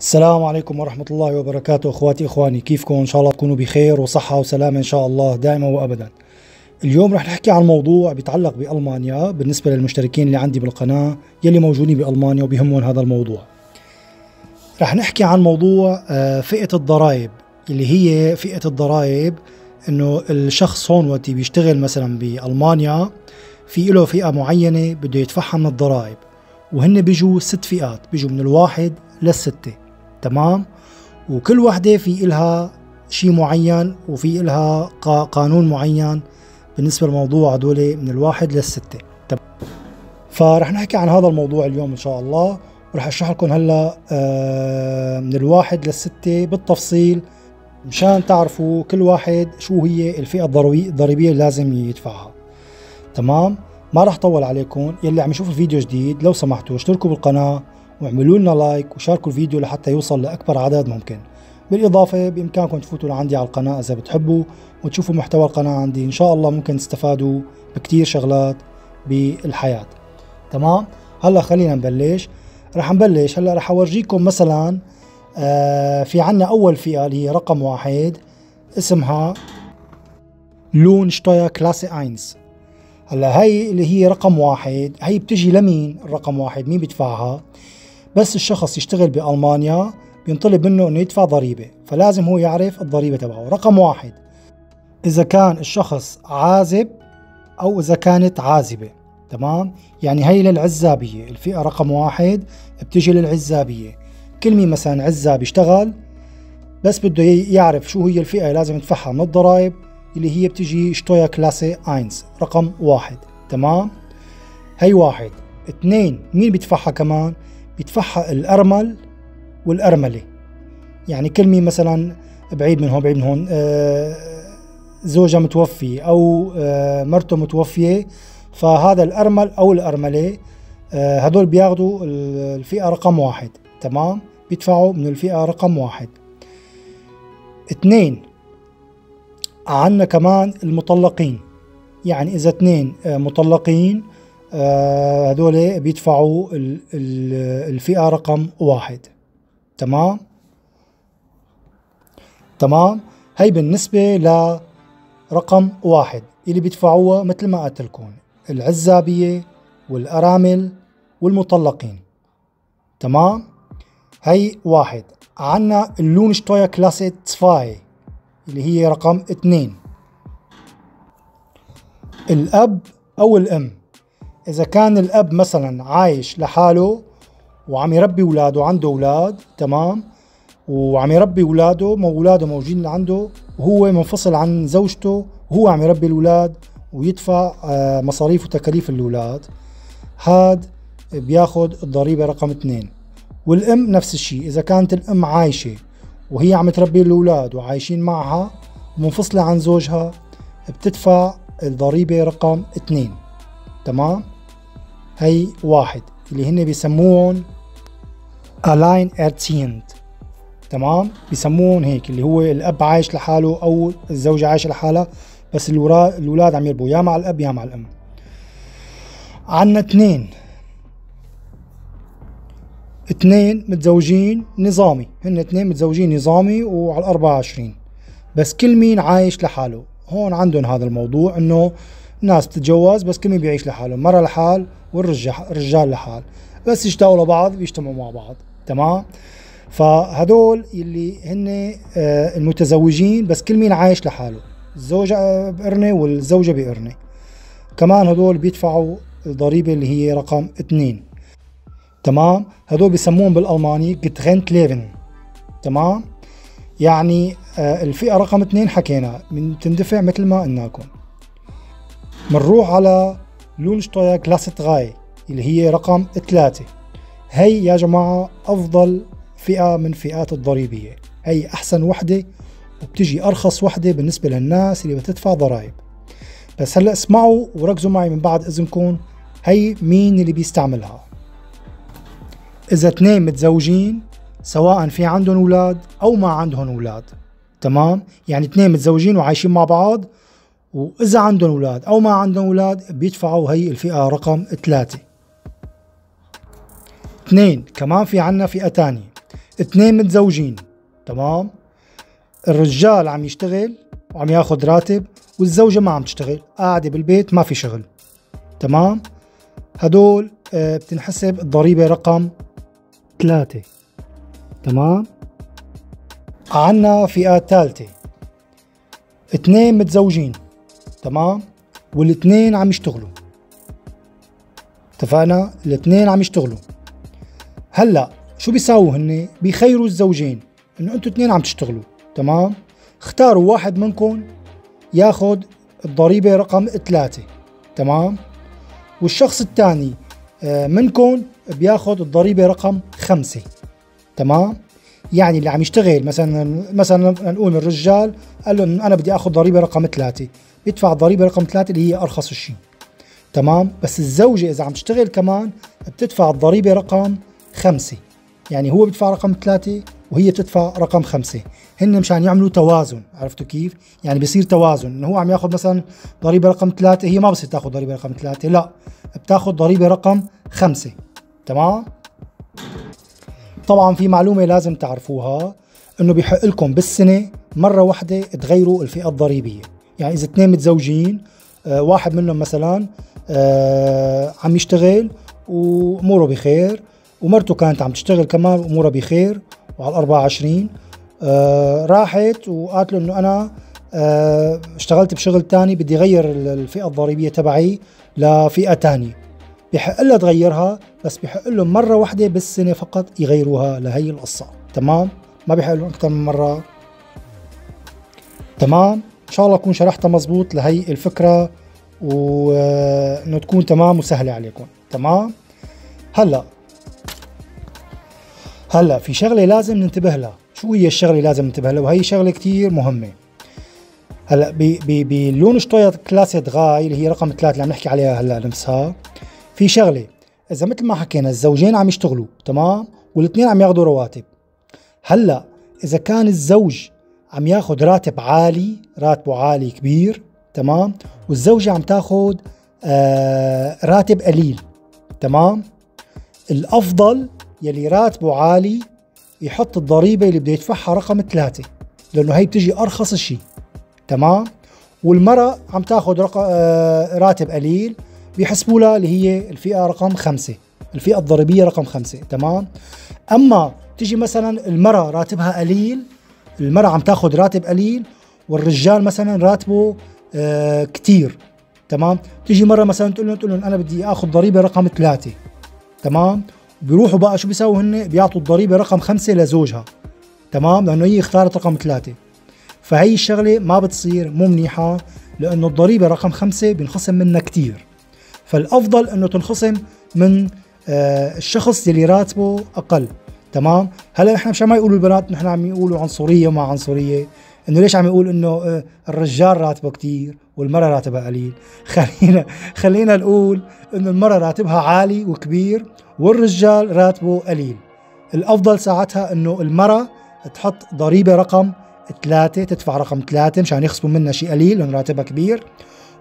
السلام عليكم ورحمة الله وبركاته. أخواتي إخواني، كيفكم؟ إن شاء الله تكونوا بخير وصحة وسلامة إن شاء الله دائما وأبدا. اليوم رح نحكي عن موضوع بيتعلق بألمانيا بالنسبة للمشتركين اللي عندي بالقناة يلي موجودين بألمانيا وبيهمهم هذا الموضوع. رح نحكي عن موضوع فئة الضرائب، اللي هي فئة الضرائب إنه الشخص هون وقت بيشتغل مثلا بألمانيا في له فئة معينة بده يدفعها من الضرائب، وهن بيجوا 6 فئات، بيجوا من 1 ل6، تمام؟ وكل وحدة في إلها شيء معين وفي إلها قانون معين بالنسبة لموضوع هدول من 1 ل6. فرح نحكي عن هذا الموضوع اليوم إن شاء الله، ورح أشرح لكم هلا من 1 ل6 بالتفصيل مشان تعرفوا كل واحد شو هي الفئة الضريبية اللي لازم يدفعها، تمام؟ ما رح طول عليكم. يلي عم يشوف الفيديو جديد لو سمحتوا اشتركوا بالقناة واعملوا لنا لايك وشاركوا الفيديو لحتى يوصل لأكبر عدد ممكن. بالإضافة بإمكانكم تفوتوا لعندي على القناة إذا بتحبوا وتشوفوا محتوى القناة عندي، إن شاء الله ممكن تستفادوا بكتير شغلات بالحياة، تمام؟ هلا خلينا نبلش. رح نبلش هلا، رح أورجيكم مثلا في عنا أول فئة اللي هي رقم 1 اسمها لونشتوير كلاسي 1. هلا هي اللي هي رقم 1، هي بتجي لمين؟ الرقم 1 مين بيدفعها؟ بس الشخص يشتغل بألمانيا بينطلب منه انه يدفع ضريبة، فلازم هو يعرف الضريبة تبعه. رقم 1 إذا كان الشخص عازب أو إذا كانت عازبة، تمام؟ يعني هي للعزابية، الفئة رقم 1 بتجي للعزابية. كل مين مثلا عزاب يشتغل بس بده يعرف شو هي الفئة لازم يدفعها من الضرائب، اللي هي بتجي شتويا كلاسي 1 رقم 1، تمام؟ هي 1، 2 مين بيدفعها كمان؟ بيدفعها الأرمل والأرملة، يعني كل مين مثلا بعيد من هون بعيد من هون، زوجها متوفي أو مرته متوفية، فهذا الأرمل أو الأرملة هدول بياخدوا الفئة رقم 1، تمام؟ بيدفعوا من الفئة رقم 1. 2 عنا كمان المطلقين، يعني إذا 2 مطلقين هذول بيدفعوا الفئة رقم 1، تمام؟ تمام، هي بالنسبة لرقم 1 اللي بيدفعوها مثل ما قلت لكم، العزابية والأرامل والمطلقين، تمام؟ هي 1. عنا اللونشتوير كلاسي 2 اللي هي رقم 2. الأب أو الأم، إذا كان الأب مثلا عايش لحاله وعم يربي أولاده، عنده أولاد، تمام؟ وعم يربي أولاده، أولاده موجودين عنده وهو منفصل عن زوجته وهو عم يربي الأولاد ويدفع مصاريف وتكاليف الأولاد، هاد بياخد الضريبة رقم 2. والأم نفس الشيء، إذا كانت الأم عايشة وهي عم تربي الأولاد وعايشين معها ومنفصلة عن زوجها بتدفع الضريبة رقم 2، تمام؟ هي 1 اللي هن بيسموهم ألاين إرتيند، تمام؟ بيسموهم هيك، اللي هو الأب عايش لحاله أو الزوجة عايشة لحالها بس الأولاد عم يربوا يا مع الأب يا مع الأم. عنا 2 متزوجين نظامي، هن 2 متزوجين نظامي وعلى 24، بس كل مين عايش لحاله. هون عندهم هذا الموضوع انه ناس بتتجوز بس كل مين بيعيش لحاله، المرأة لحال والرجال لحال، بس يشتاقوا لبعض بيجتمعوا مع بعض، تمام؟ فهدول اللي هن المتزوجين بس كل مين عايش لحاله، الزوجة بقرنة والزوجة بقرنة، كمان هدول بيدفعوا الضريبة اللي هي رقم 2، تمام؟ هدول بسموهم بالألماني getrennt leben، تمام؟ يعني الفئة رقم 2 حكينا بتندفع مثل ما قلنا لكم. بنروح على لونشتوير كلاسي 3 اللي هي رقم 3. هي يا جماعة أفضل فئة من فئات الضريبية، هي أحسن وحدة وبتجي أرخص وحدة بالنسبة للناس اللي بتدفع ضرائب. بس هلأ اسمعوا وركزوا معي من بعد إذنكم، هي مين اللي بيستعملها؟ إذا 2 متزوجين سواء في عندهم أولاد أو ما عندهم أولاد، تمام؟ يعني 2 متزوجين وعايشين مع بعض، وإذا عندهم أولاد أو ما عندهم أولاد بيدفعوا هي الفئة رقم 3. 2 كمان في عنا فئة تانية، 2 متزوجين، تمام؟ الرجال عم يشتغل وعم ياخد راتب والزوجة ما عم تشتغل، قاعدة بالبيت ما في شغل، تمام؟ هدول بتنحسب الضريبة رقم 3، تمام؟ عنا فئات ثالثة، 2 متزوجين، تمام؟ والاثنين عم يشتغلوا، اتفقنا؟ الاثنين عم يشتغلوا. هلا شو بيساووا هن؟ بيخيروا الزوجين انه انتوا اثنين عم تشتغلوا، تمام؟ اختاروا واحد منكم ياخد الضريبة رقم 3، تمام؟ والشخص الثاني منكم بياخد الضريبة رقم 5، تمام؟ يعني اللي عم يشتغل مثلا نقول الرجال قال له انا بدي اخذ ضريبة رقم 3، بيدفع الضريبة رقم 3 اللي هي ارخص شيء، تمام؟ بس الزوجة اذا عم تشتغل كمان بتدفع الضريبة رقم 5، يعني هو بيدفع رقم 3 وهي بتدفع رقم 5، هن مشان يعملوا توازن، عرفتوا كيف؟ يعني بيصير توازن، انه هو عم ياخذ مثلا ضريبة رقم 3، هي ما بصير تاخذ ضريبة رقم 3، لا بتاخذ ضريبة رقم 5، تمام؟ طبعا في معلومة لازم تعرفوها، انه بيحق لكم بالسنة مرة واحدة تغيروا الفئة الضريبية، يعني إذا 2 متزوجين، واحد منهم مثلا عم يشتغل وأموره بخير، ومرته كانت عم تشتغل كمان وأمورها بخير، وعلى 24 راحت وقالت له إنه أنا اشتغلت بشغل تاني بدي أغير الفئة الضريبية تبعي لفئة تانية، بحق لها تغيرها، بس بحق لهم مرة واحدة بالسنة فقط يغيروها لهي القصة، تمام؟ ما بحق لهم أكثر من مرة، تمام؟ إن شاء الله أكون شرحتها مزبوط لهي الفكرة، وإنه تكون تمام وسهلة عليكم، تمام؟ هلا في شغلة لازم ننتبه لها، شو هي الشغلة لازم ننتبه لها؟ وهي شغلة كتير مهمة. هلا باللون شطية كلاسيت غاي اللي هي رقم 3 اللي عم نحكي عليها هلا نفسها، في شغلة إذا مثل ما حكينا الزوجين عم يشتغلوا، تمام؟ والاثنين عم ياخذوا رواتب. هلا إذا كان الزوج عم ياخذ راتب عالي، راتبه عالي كبير، تمام؟ والزوجة عم تاخذ راتب قليل، تمام؟ الأفضل يلي راتبه عالي يحط الضريبة اللي بده يدفعها رقم 3، لأنه هي بتجي أرخص شيء، تمام؟ والمرأة عم تاخذ راتب قليل بيحسبوا لها اللي هي الفئة رقم 5، الفئة الضريبية رقم 5، تمام؟ أما تجي مثلا المرأة راتبها قليل، المرأة عم تاخذ راتب قليل والرجال مثلا راتبه كتير، تمام؟ تجي مرة مثلا تقول لهم أنا بدي آخذ ضريبة رقم 3، تمام؟ بيروحوا بقى شو بيساووا هن؟ بيعطوا الضريبة رقم 5 لزوجها، تمام؟ لأنه هي اختارت رقم 3، فهي الشغلة ما بتصير، مو منيحة، لأنه الضريبة رقم 5 بينخصم منها كتير، فالأفضل إنه تنخصم من الشخص اللي راتبه أقل، تمام؟ هلا نحن مشان ما يقولوا البنات نحن عم يقولوا عنصرية وما عنصرية، إنه ليش عم يقول إنه الرجال راتبه كتير والمرأة راتبها قليل، خلينا نقول إنه المرأة راتبها عالي وكبير والرجال راتبه قليل، الأفضل ساعتها إنه المرأة تحط ضريبة رقم 3، تدفع رقم 3 مشان يخصموا منها شيء قليل لأنه راتبها كبير،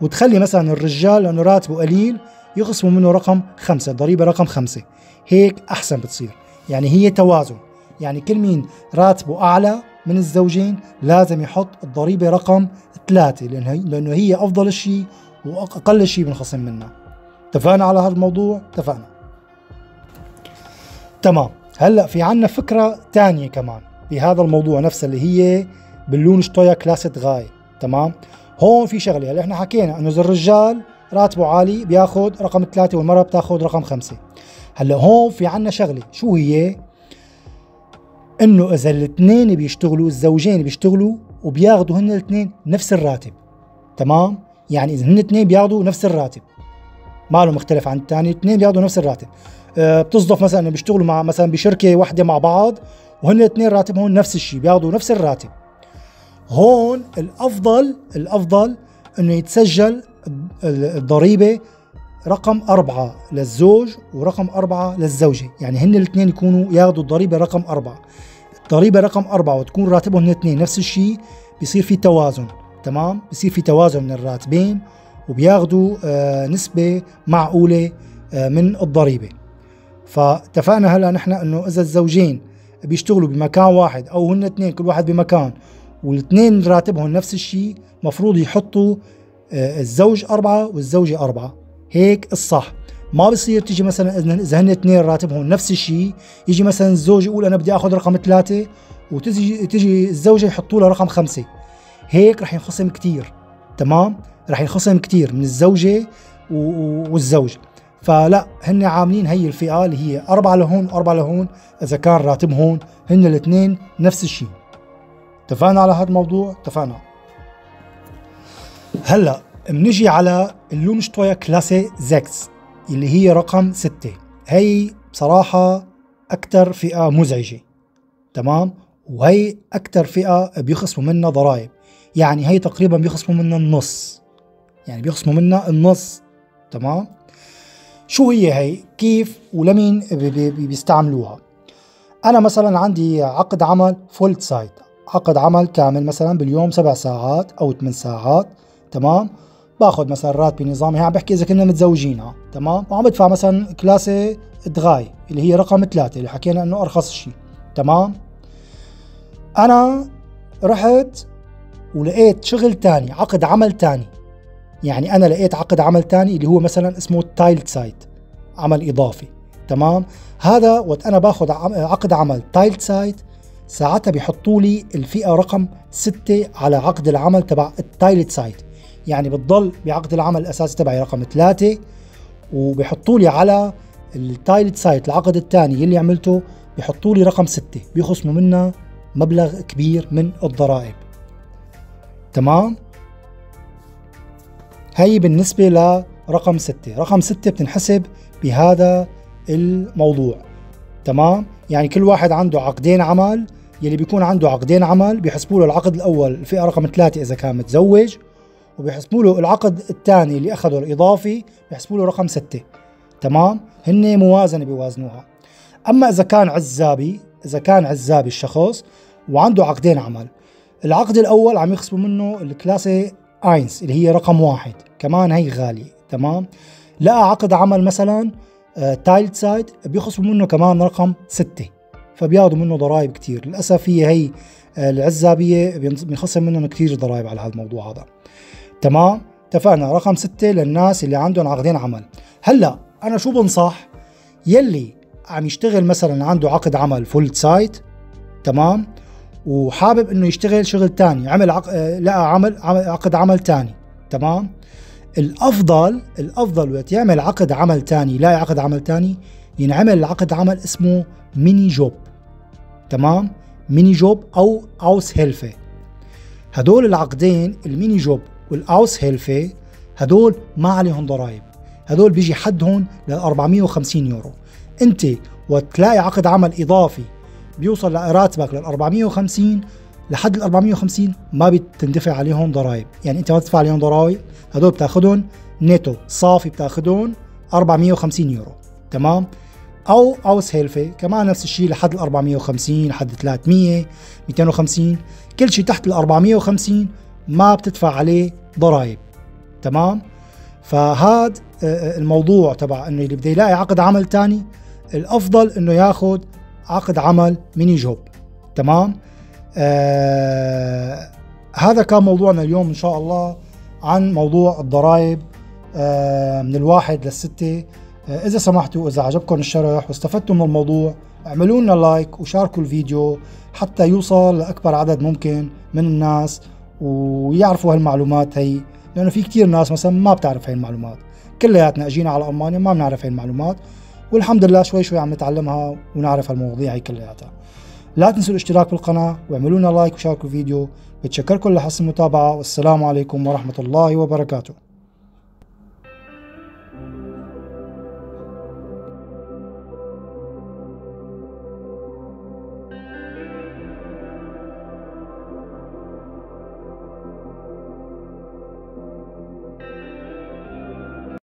وتخلي مثلا الرجال لأنه راتبه قليل يخصموا منه رقم 5، ضريبة رقم 5، هيك أحسن بتصير، يعني هي توازن، يعني كل مين راتبه أعلى من الزوجين لازم يحط الضريبة رقم 3 لأنه هي أفضل شيء وأقل شيء بنخصم منها، اتفقنا على هذا الموضوع؟ اتفقنا، تمام. هلا في عنا فكرة تانية كمان بهذا الموضوع نفسه اللي هي باللون شطية كلاسيت غاي، تمام؟ هون في شغلة، هلا احنا حكينا انه اذا الرجال راتبه عالي بياخد رقم 3 والمرأة بتاخد رقم 5، هلا هون في عنا شغلة، شو هي؟ انه اذا الاثنين بيشتغلوا، الزوجين بيشتغلوا وبياخدوا هن الاثنين نفس الراتب، تمام؟ يعني اذا هن اثنين بياخدوا نفس الراتب، ماله مختلف عن الثاني، الاثنين بياخدوا نفس الراتب، بتصدف مثلا انه بيشتغلوا مع مثلا بشركة واحدة مع بعض وهن الاثنين راتبهم نفس الشيء، بياخدوا نفس الراتب، هون الأفضل إنه يتسجل الضريبة رقم 4 للزوج ورقم 4 للزوجة، يعني هن الاثنين يكونوا ياخذوا الضريبة رقم 4، الضريبة رقم 4 وتكون راتبهم هن الاثنين نفس الشيء، بيصير في توازن، تمام؟ بيصير في توازن من الراتبين وبياخذوا نسبة معقولة من الضريبة، فاتفقنا هلا نحن إنه إذا الزوجين بيشتغلوا بمكان واحد او هن اثنين كل واحد بمكان والاثنين راتبهم نفس الشيء، مفروض يحطوا الزوج 4 والزوجة 4، هيك الصح. ما بصير تيجي مثلا اذا هن اثنين راتبهم نفس الشيء يجي مثلا الزوج يقول انا بدي اخذ رقم 3 وتجي الزوجة يحطوا لها رقم 5، هيك رح ينخصم كثير. تمام، رح ينخصم كثير من الزوجة والزوج. فلا، هن عاملين هي الفئة اللي هي 4 لهون 4 لهون اذا كان راتبهم هن الاثنين نفس الشيء. اتفقنا على هذا الموضوع؟ اتفقنا. هلا بنجي على اللونشتويا كلاسي 6 اللي هي رقم 6. هي بصراحة أكثر فئة مزعجة، تمام؟ وهي أكثر فئة بيخصموا منها ضرائب، يعني هي تقريبا بيخصموا منها النص، يعني بيخصموا منها النص، تمام؟ شو هي كيف ولمين بيستعملوها؟ أنا مثلا عندي عقد عمل فول سايت، عقد عمل كامل مثلا باليوم 7 ساعات أو 8 ساعات، تمام؟ باخذ مثلا راتبي نظامي، هي عم بحكي اذا كنا متزوجينها، تمام؟ وعم بدفع مثلا كلاسي دغاي اللي هي رقم 3 اللي حكينا انه ارخص شيء، تمام؟ انا رحت ولقيت شغل ثاني، عقد عمل ثاني، يعني انا لقيت عقد عمل ثاني اللي هو مثلا اسمه تايلت سايت، عمل اضافي، تمام؟ هذا وقت انا باخذ عقد عمل تايلت سايت ساعتها بيحطوا لي الفئه رقم 6 على عقد العمل تبع التايلت سايت، يعني بتضل بعقد العمل الاساسي تبعي رقم 3 وبيحطوا لي على التايلت سايت العقد الثاني اللي عملته بيحطوا لي رقم 6، بيخصموا منا مبلغ كبير من الضرائب. تمام؟ هي بالنسبه لرقم 6، رقم 6 بتنحسب بهذا الموضوع. تمام؟ يعني كل واحد عنده عقدين عمل، يلي بيكون عنده عقدين عمل بيحسبوا له العقد الاول الفئه رقم 3 اذا كان متزوج، وبيحسبوا له العقد الثاني اللي اخذه الاضافي بيحسبوا له رقم 6، تمام؟ هن موازنه بيوازنوها. اما اذا كان عزابي، اذا كان عزابي الشخص وعنده عقدين عمل، العقد الاول عم يخصموا منه الكلاسي اينس اللي هي رقم 1، كمان هي غاليه، تمام؟ لقى عقد عمل مثلا تايلت سايد بيخصموا منه كمان رقم 6، فبياخذوا منه ضرائب كثير، للاسف هي العزابيه بينخصم منهم كثير ضرائب على هذا الموضوع هذا. تمام؟ اتفقنا رقم 6 للناس اللي عندهم عقدين عمل. هلا انا شو بنصح؟ يلي عم يشتغل مثلا عنده عقد عمل فول سايت، تمام؟ وحابب انه يشتغل شغل ثاني، لقى عقد عمل ثاني، تمام؟ الافضل وقت يعمل عقد عمل ثاني، يلاقي عقد عمل ثاني، ينعمل عقد عمل اسمه ميني جوب، تمام؟ ميني جوب او اوس هيلفه. هدول العقدين الميني جوب والأوس هيلفي هدول ما عليهم ضرائب، هدول بيجي حدهم ل 450 يورو. انت وتلاقي عقد عمل اضافي بيوصل لراتبك لل 450، لحد ال 450 ما بتندفع عليهم ضرائب، يعني انت ما بتدفع عليهم ضرائب، هدول بتاخذهم نيتو صافي، بتاخذهم 450 يورو، تمام؟ او اوس هيلفي كمان نفس الشيء لحد ال 450، لحد 300، 250، كل شيء تحت ال 450 ما بتدفع عليه ضرائب، تمام؟ فهاد الموضوع تبع انه اللي بده يلاقي عقد عمل ثاني الافضل انه ياخذ عقد عمل ميني جوب، تمام؟ هذا كان موضوعنا اليوم ان شاء الله عن موضوع الضرائب من 1 ل 6. اذا سمحتوا اذا عجبكم الشرح واستفدتوا من الموضوع اعملوا لنا لايك وشاركوا الفيديو حتى يوصل لاكبر عدد ممكن من الناس ويعرفوا هالمعلومات هي، لأنه في كتير ناس مثلا ما بتعرف هاي المعلومات، كلياتنا اجينا على ألمانيا ما بنعرف هاي المعلومات، والحمد لله شوي شوي عم نتعلمها ونعرف هالمواضيع هي كلياتها. لا تنسوا الاشتراك بالقناة واعملوا لنا لايك وشاركوا الفيديو، بتشكركم لحسن المتابعة، والسلام عليكم ورحمة الله وبركاته.